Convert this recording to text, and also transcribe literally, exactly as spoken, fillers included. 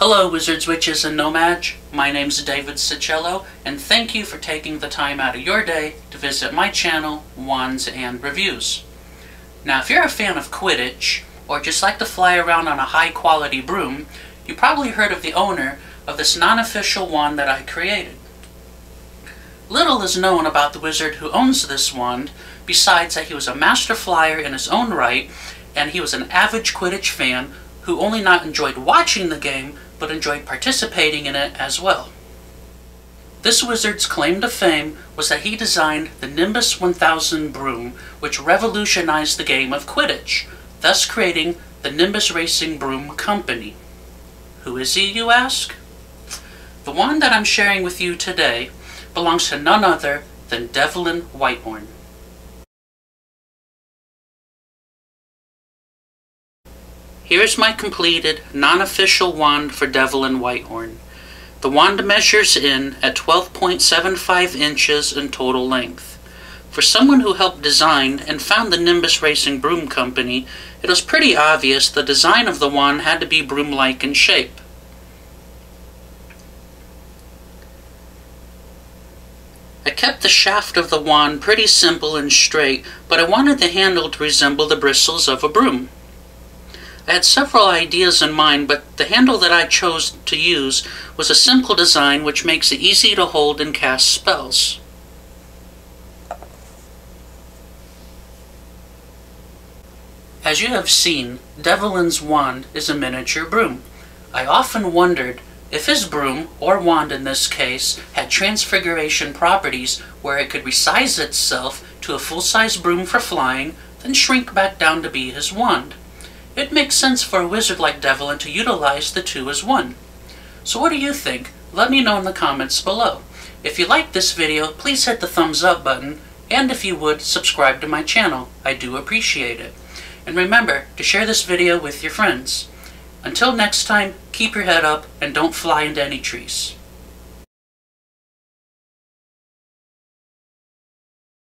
Hello Wizards, Witches, and Nomads. My name's David Syczylo, and thank you for taking the time out of your day to visit my channel, Wands and Reviews. Now if you're a fan of Quidditch, or just like to fly around on a high quality broom, you probably heard of the owner of this non-official wand that I created. Little is known about the wizard who owns this wand, besides that he was a master flyer in his own right, and he was an avid Quidditch fan who only not enjoyed watching the game, but enjoyed participating in it as well. This wizard's claim to fame was that he designed the Nimbus one thousand Broom, which revolutionized the game of Quidditch, thus creating the Nimbus Racing Broom Company. Who is he, you ask? The wand that I'm sharing with you today belongs to none other than Devlin Whitehorn. Here's my completed, non-official wand for Devlin Whitehorn. The wand measures in at twelve point seven five inches in total length. For someone who helped design and found the Nimbus Racing Broom Company, it was pretty obvious the design of the wand had to be broom-like in shape. I kept the shaft of the wand pretty simple and straight, but I wanted the handle to resemble the bristles of a broom. I had several ideas in mind, but the handle that I chose to use was a simple design which makes it easy to hold and cast spells. As you have seen, Devlin's wand is a miniature broom. I often wondered if his broom, or wand in this case, had transfiguration properties where it could resize itself to a full-size broom for flying, then shrink back down to be his wand. It makes sense for a wizard like Devlin to utilize the two as one. So what do you think? Let me know in the comments below. If you like this video, please hit the thumbs up button, and if you would, subscribe to my channel. I do appreciate it. And remember to share this video with your friends. Until next time, keep your head up and don't fly into any trees.